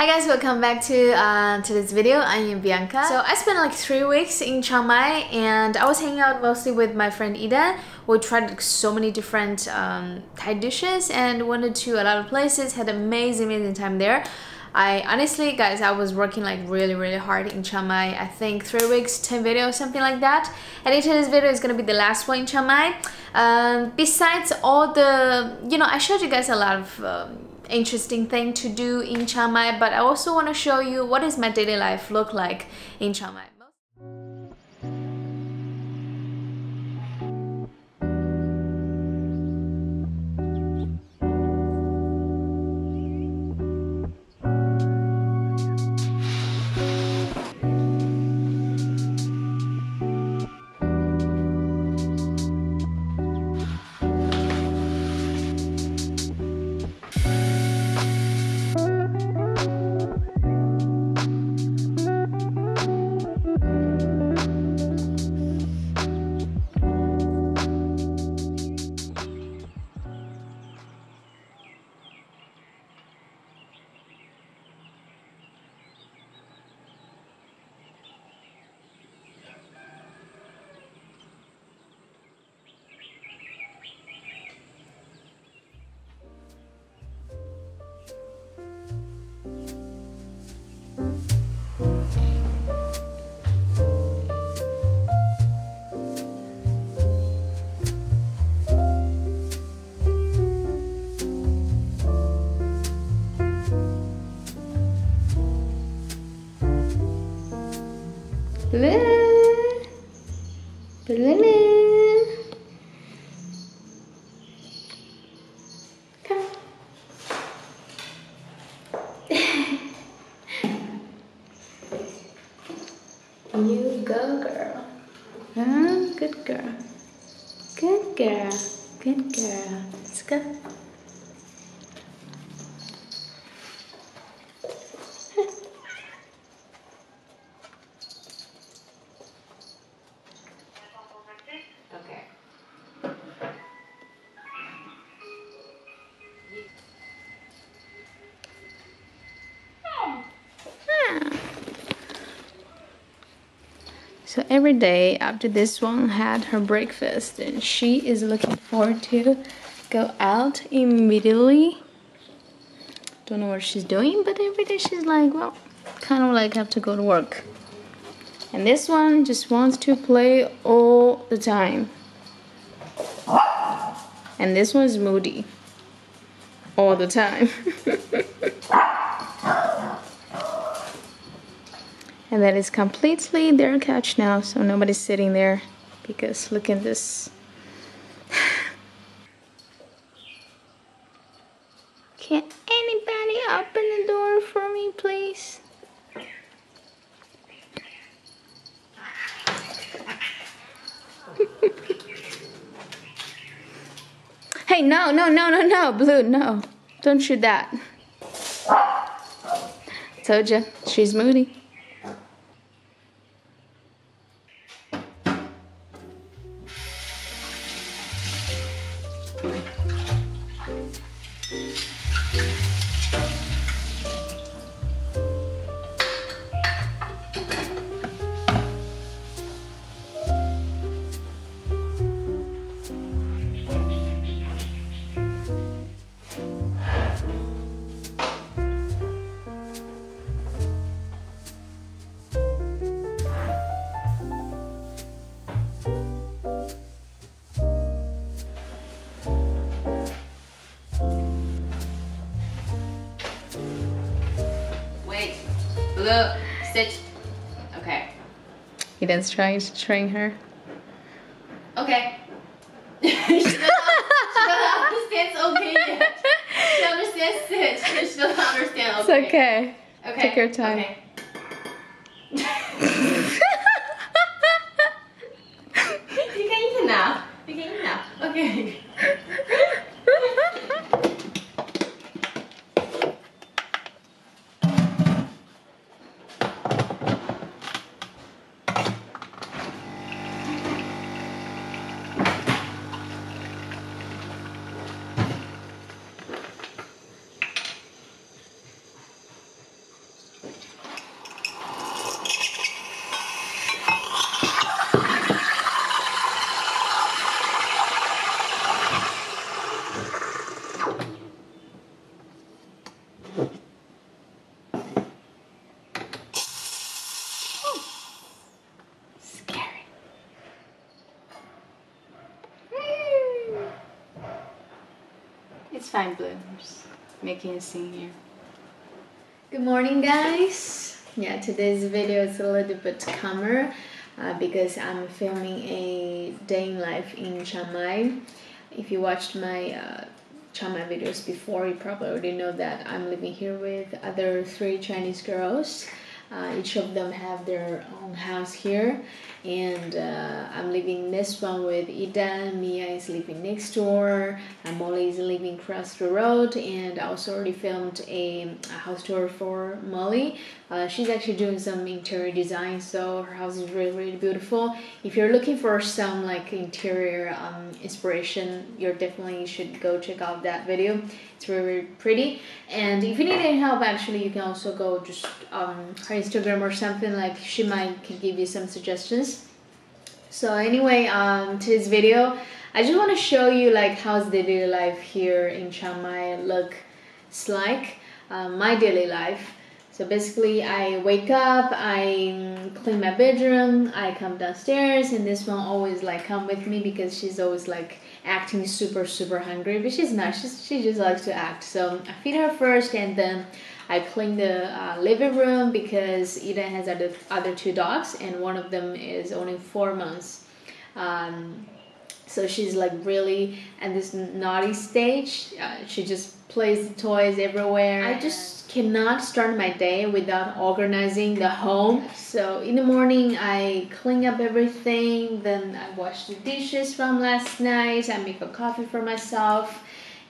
Hi guys, welcome back to today's video. I am Bianca. So I spent like 3 weeks in Chiang Mai and I was hanging out mostly with my friend Ida. We tried like, so many different Thai dishes and went to a lot of places, had an amazing time there. I honestly, guys, I was working like really hard in Chiang Mai. I think 3 weeks, 10 videos, something like that. And today's video is gonna be the last one in Chiang Mai. Besides all the, you know, I showed you guys a lot of interesting thing to do in Chiang Mai, but I also want to show you what is my daily life look like in Chiang Mai. You go, girl. Huh? Good girl. Good girl. Good girl. Let's go. So every day after this one had her breakfast, and she is looking forward to go out immediately. Don't know what she's doing, but every day she's like, well, kind of like have to go to work. And this one just wants to play all the time. And this one's moody. All the time. And that is completely their couch now, so nobody's sitting there because look at this. Can anybody open the door for me, please? Hey, no, Blue, no. Don't shoot that. Told ya, she's moody. Blue, sit. Okay. Eden's trying to train her. Okay. she doesn't understand okay yet. She understands sit. She doesn't understand okay. It's okay. Okay. Take your time. Okay. You can eat it now. You can eat it now. Okay. It's fine, Blooms. Making a scene here. Good morning, guys. Yeah, today's video is a little bit calmer because I'm filming a day in life in Chiang Mai. If you watched my Chiang Mai videos before, you probably already know that I'm living here with other three Chinese girls. Each of them have their own house here, and I'm living this one with Eden. Mia is living next door, and Molly is living across the road. And I also already filmed a house tour for Molly. She's actually doing some interior design, so her house is really, really beautiful. If you're looking for some like interior inspiration, you definitely should go check out that video. It's really, really pretty. And if you need any help, actually, you can also go just her Instagram or something. Like she might can give you some suggestions. So anyway, today's video, I just want to show you like how's the daily life here in Chiang Mai looks like. My daily life. So basically, I wake up, I clean my bedroom, I come downstairs, and this one always like come with me because she's always like acting super hungry, but she's not. She just likes to act. So I feed her first, and then I clean the living room because Eden has other two dogs, and one of them is only 4 months. So she's like really at this naughty stage. She just plays toys everywhere. I just cannot start my day without organizing the home. So in the morning, I clean up everything. Then I wash the dishes from last night. I make a coffee for myself.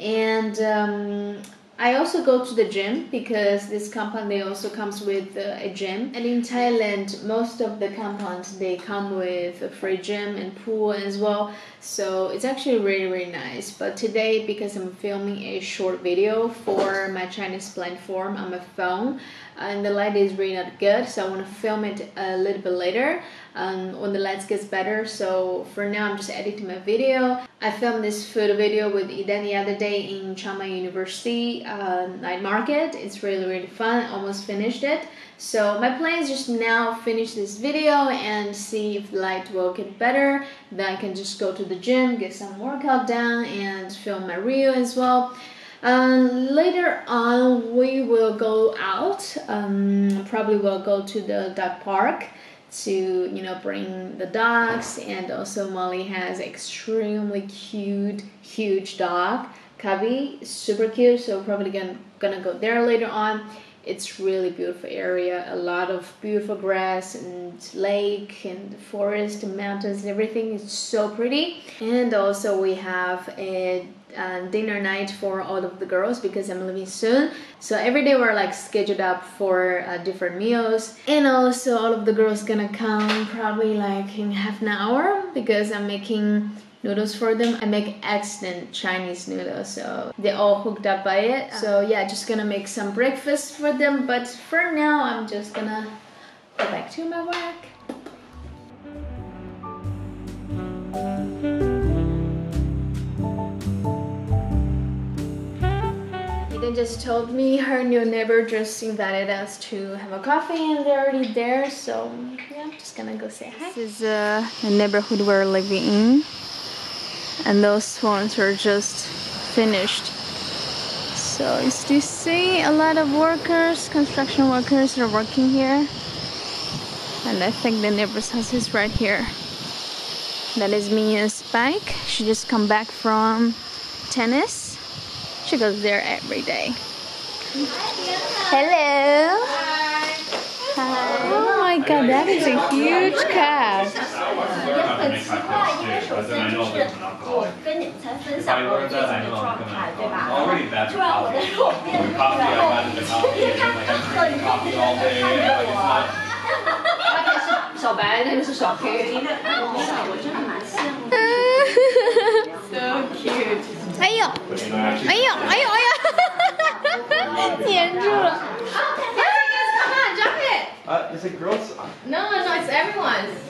And I also go to the gym because this compound, they also comes with a gym. And in Thailand, most of the compounds, they come with a free gym and pool as well. So it's actually really, really nice. But today, because I'm filming a short video for my Chinese platform on my phone, and the light is really not good, so I want to film it a little bit later when the lights gets better. So for now, I'm just editing my video. I filmed this food video with Eden the other day in Chiang Mai University night market. It's really, really fun. Almost finished it. So my plan is just now finish this video and see if the light will get better. Then I can just go to the gym, get some workout done, and film my reel as well. Later on, we will go out. Probably we'll go to the dog park to, you know, bring the dogs. And also Molly has extremely cute, huge dog, Cavi, super cute. So probably gonna go there later on. It's really beautiful area, a lot of beautiful grass and lake and forest and mountains and everything. It's so pretty. And also we have a dinner night for all of the girls because I'm leaving soon. So every day we're like scheduled up for different meals. And also all of the girls gonna come probably like in half an hour because I'm making noodles for them. I make excellent Chinese noodles, so they're all hooked up by it. So yeah, just gonna make some breakfast for them, but for now I'm just gonna go back to my work. Eden just told me her new neighbor just invited us to have a coffee and they're already there, so yeah, I'm just gonna go say hi. This is the neighborhood we're living in. And those ones are just finished. So as you see, a lot of workers, construction workers are working here. And I think the neighbor's house is right here. That is Mia's bike. She just come back from tennis. She goes there every day. Hello. Hi. Hi. Oh my God, that is a huge cat. Is it girls? No, it's everyone's.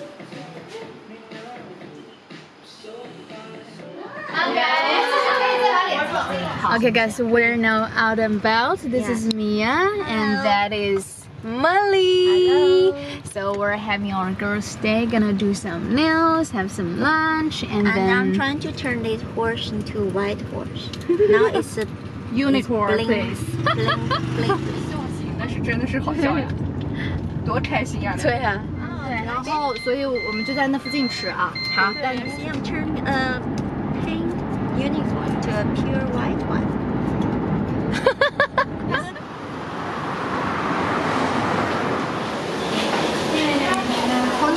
Okay guys, so we're now out and about. This is Mia, and that is Molly. Hello. So we're having our girls' day, gonna do some nails, have some lunch, and then I'm trying to turn this horse into a white horse. Now it's a unicorn face. Turn a pink unicorn to a pure white one.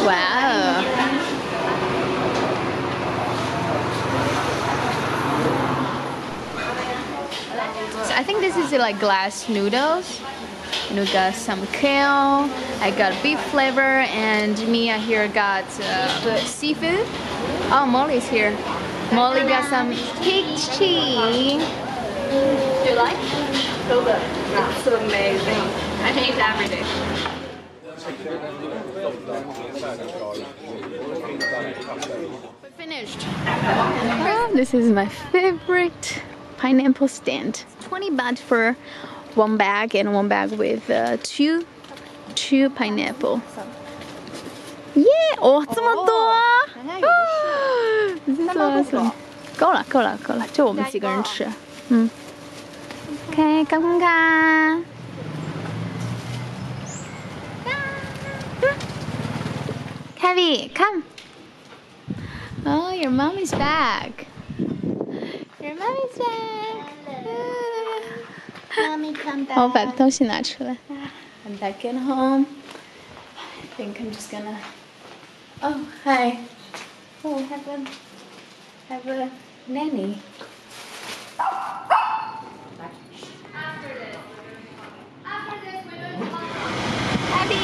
Wow. So I think this is like glass noodles. You got some kale, I got beef flavor, and Mia here got seafood. Oh, Molly's here. Molly got some pig cheese. Do you like? So good. That's amazing. I can eat every day. We're finished. Oh, this is my favorite pineapple stand. 20 baht for one bag, and one bag with two pineapple. Yeah! Oh, so much! Oh, this is awesome. 够了，就我们几个人吃。嗯。OK， 干不干？ Cavi, come. Oh, your mom is back. Your mom is back. Mommy, come back. I'll put the things out. I'm back at home. I think I'm just gonna. Oh, hi. Oh, have a nanny. After this, we're going to Cavi.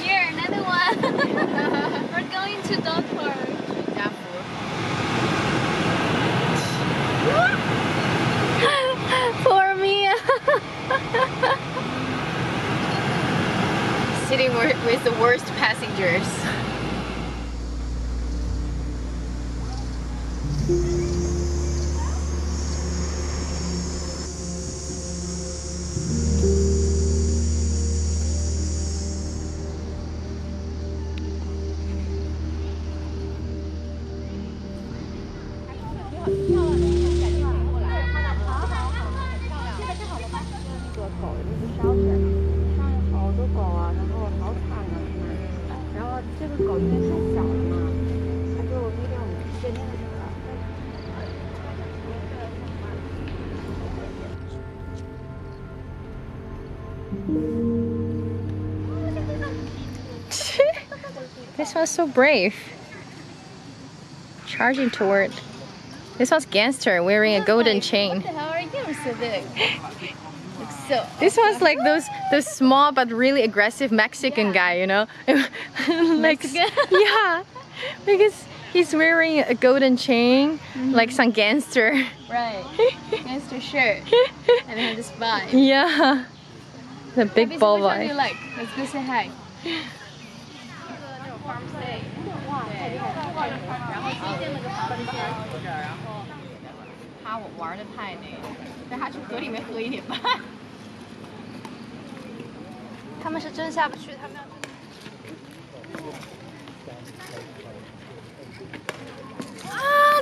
Here, another one. We're going to dog park. Poor Mia. Sitting with the worst passengers. This one's so brave, charging toward. This one's gangster, wearing a golden chain. What the hell are you so big? So this one's like those small but really aggressive Mexican guy, you know. Like, yeah, because he's wearing a golden chain, like some gangster. Right, gangster shirt, and then this vibe. Yeah, the big ball vibe. Which one do you like? Let's go say hi. Oh,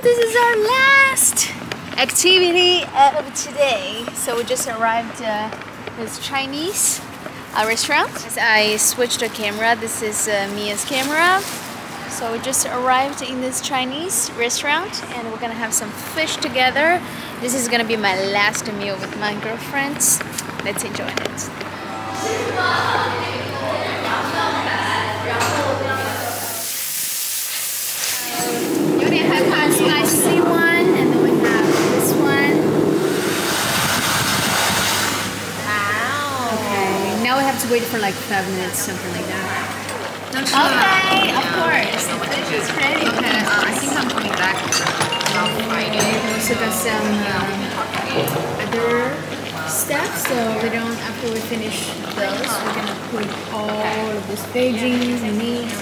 this is our last activity of today. So we just arrived at this Chinese restaurant. As I switched the camera, this is Mia's camera. So we just arrived in this Chinese restaurant, and we're gonna have some fish together. This is gonna be my last meal with my girlfriends. Let's enjoy it. Spicy one, and then we have this one. Wow. Okay, now we have to wait for like 5 minutes, something like that. Okay, of course. It's ready. Okay, I think I'm coming back on Friday. We also got some other stuff, so after we finish those, we're gonna put all of the stagings and meat